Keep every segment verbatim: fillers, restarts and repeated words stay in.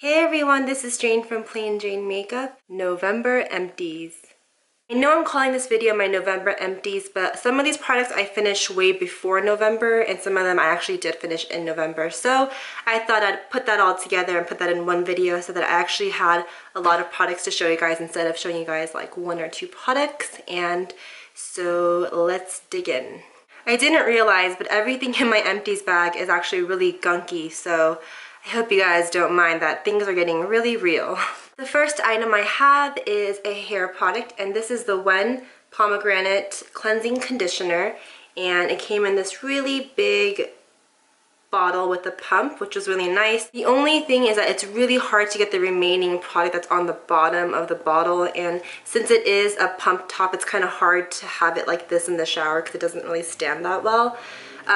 Hey everyone, this is Jane from Plain Jane Makeup. November empties. I know I'm calling this video my November empties, but some of these products I finished way before November and some of them I actually did finish in November. So I thought I'd put that all together and put that in one video so that I actually had a lot of products to show you guys instead of showing you guys like one or two products. And so let's dig in. I didn't realize, but everything in my empties bag is actually really gunky, so I hope you guys don't mind that things are getting really real. The first item I have is a hair product, and this is the W E N Pomegranate Cleansing Conditioner, and it came in this really big bottle with a pump, which was really nice. The only thing is that it's really hard to get the remaining product that's on the bottom of the bottle, and since it is a pump top, it's kind of hard to have it like this in the shower because it doesn't really stand that well.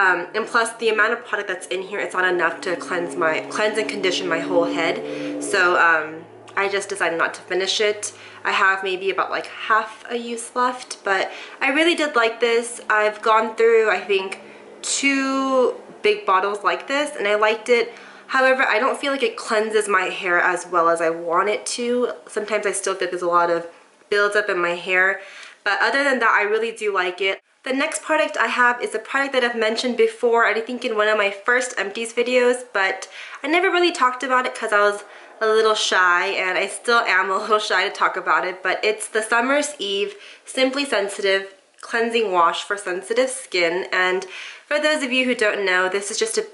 Um, and plus, the amount of product that's in here, it's not enough to cleanse my cleanse and condition my whole head. So um, I just decided not to finish it. I have maybe about like half a use left, but I really did like this. I've gone through, I think, two big bottles like this, and I liked it. However, I don't feel like it cleanses my hair as well as I want it to. Sometimes I still feel there's a lot of buildup in my hair, but other than that, I really do like it. The next product I have is a product that I've mentioned before, I think in one of my first empties videos, but I never really talked about it because I was a little shy, and I still am a little shy to talk about it, but it's the Summer's Eve Simply Sensitive Cleansing Wash for sensitive skin. And for those of you who don't know, this is just a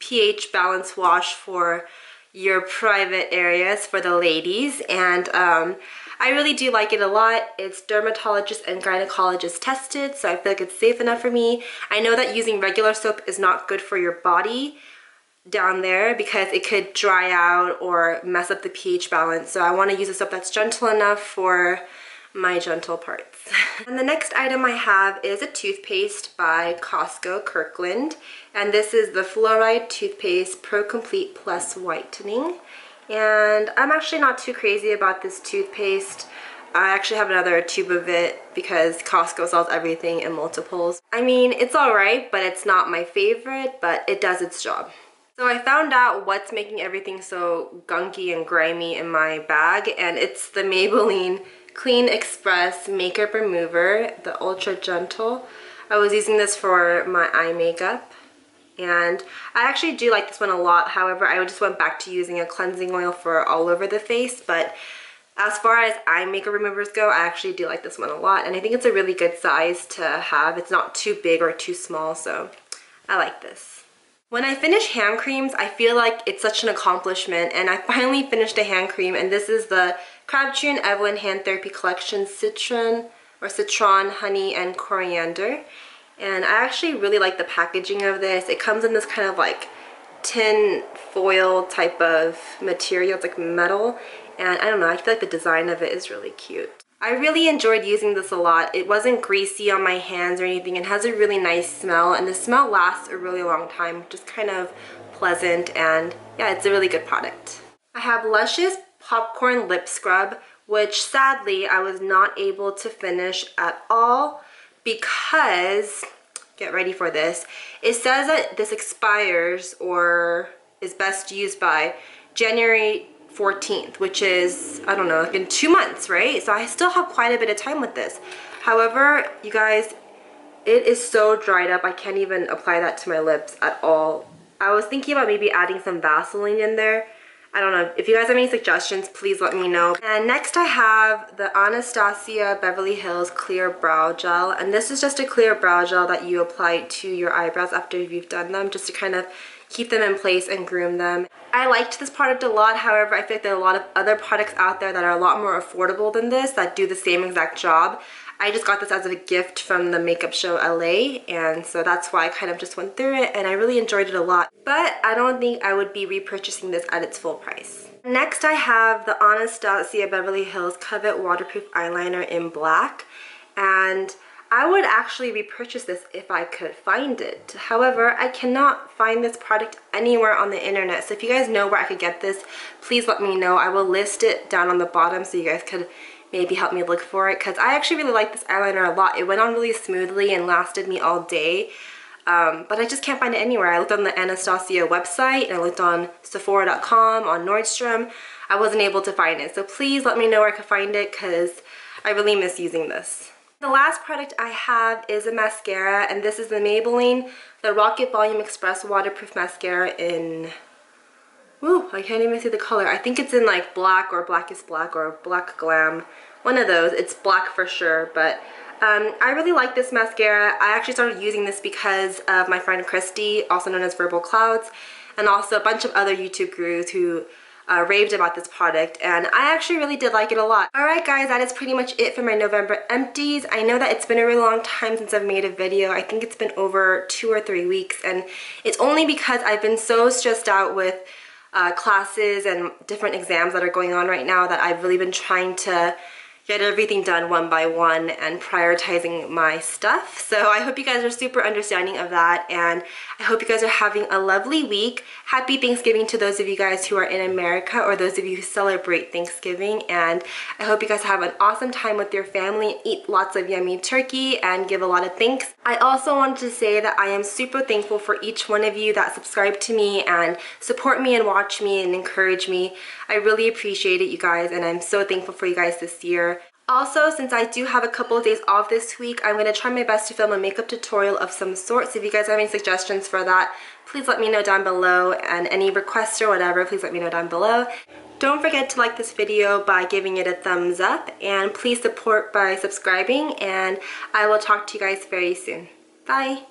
pH balance wash for your private areas for the ladies, and um, I really do like it a lot. It's dermatologist and gynecologist tested, so I feel like it's safe enough for me. I know that using regular soap is not good for your body down there because it could dry out or mess up the pH balance, so I want to use a soap that's gentle enough for my gentle parts. And the next item I have is a toothpaste by Costco Kirkland, and this is the Fluoride Toothpaste Pro Complete Plus Whitening. And I'm actually not too crazy about this toothpaste. I actually have another tube of it because Costco sells everything in multiples. I mean, it's alright, but it's not my favorite, but it does its job. So I found out what's making everything so gunky and grimy in my bag, and it's the Maybelline Clean Express Makeup Remover, the Ultra Gentle. I was using this for my eye makeup, and I actually do like this one a lot. However, I just went back to using a cleansing oil for all over the face, but as far as eye makeup removers go, I actually do like this one a lot, and I think it's a really good size to have. It's not too big or too small, so I like this. When I finish hand creams, I feel like it's such an accomplishment, and I finally finished a hand cream, and this is the Crabtree and Evelyn Hand Therapy Collection Citron or Citron, Honey, and Coriander. And I actually really like the packaging of this. It comes in this kind of like tin foil type of material. It's like metal, and I don't know, I feel like the design of it is really cute. I really enjoyed using this a lot. It wasn't greasy on my hands or anything. It has a really nice smell, and the smell lasts a really long time, which is kind of pleasant, and yeah, it's a really good product. I have Lush's Popcorn Lip Scrub, which sadly I was not able to finish at all because, get ready for this, it says that this expires or is best used by January fourteenth, which is, I don't know, like in two months, right? So I still have quite a bit of time with this. However, you guys, it is so dried up. I can't even apply that to my lips at all. I was thinking about maybe adding some Vaseline in there. I don't know. If you guys have any suggestions, please let me know. And next I have the Anastasia Beverly Hills Clear Brow Gel. And this is just a clear brow gel that you apply to your eyebrows after you've done them, just to kind of keep them in place and groom them. I liked this product a lot. However, I feel like there are a lot of other products out there that are a lot more affordable than this that do the same exact job. I just got this as a gift from the makeup show L A, and so that's why I kind of just went through it, and I really enjoyed it a lot, but I don't think I would be repurchasing this at its full price. Next I have the Anastasia Beverly Hills Cover Waterproof Eyeliner in black, and I would actually repurchase this if I could find it. However, I cannot find this product anywhere on the internet, so if you guys know where I could get this, please let me know. I will list it down on the bottom so you guys could maybe help me look for it, because I actually really like this eyeliner a lot. It went on really smoothly and lasted me all day. Um, but I just can't find it anywhere. I looked on the Anastasia website, and I looked on Sephora dot com, on Nordstrom. I wasn't able to find it. So please let me know where I can find it, because I really miss using this. The last product I have is a mascara, and this is the Maybelline, the Rocket Volume Express Waterproof Mascara in... Ooh, I can't even see the color. I think it's in like black or blackest black or black glam. One of those. It's black for sure, but... Um, I really like this mascara. I actually started using this because of my friend Christy, also known as Verbal Clouds, and also a bunch of other YouTube gurus who uh, raved about this product, and I actually really did like it a lot. Alright guys, that is pretty much it for my November empties. I know that it's been a really long time since I've made a video. I think it's been over two or three weeks, and it's only because I've been so stressed out with uh, classes and different exams that are going on right now that I've really been trying to get everything done one by one and prioritizing my stuff. So I hope you guys are super understanding of that, and I hope you guys are having a lovely week. Happy Thanksgiving to those of you guys who are in America, or those of you who celebrate Thanksgiving, and I hope you guys have an awesome time with your family, eat lots of yummy turkey, and give a lot of thanks. I also wanted to say that I am super thankful for each one of you that subscribe to me and support me and watch me and encourage me. I really appreciate it, you guys, and I'm so thankful for you guys this year. Also, since I do have a couple of days off this week, I'm going to try my best to film a makeup tutorial of some sort. So if you guys have any suggestions for that, please let me know down below. And any requests or whatever, please let me know down below. Don't forget to like this video by giving it a thumbs up. And please support by subscribing. And I will talk to you guys very soon. Bye!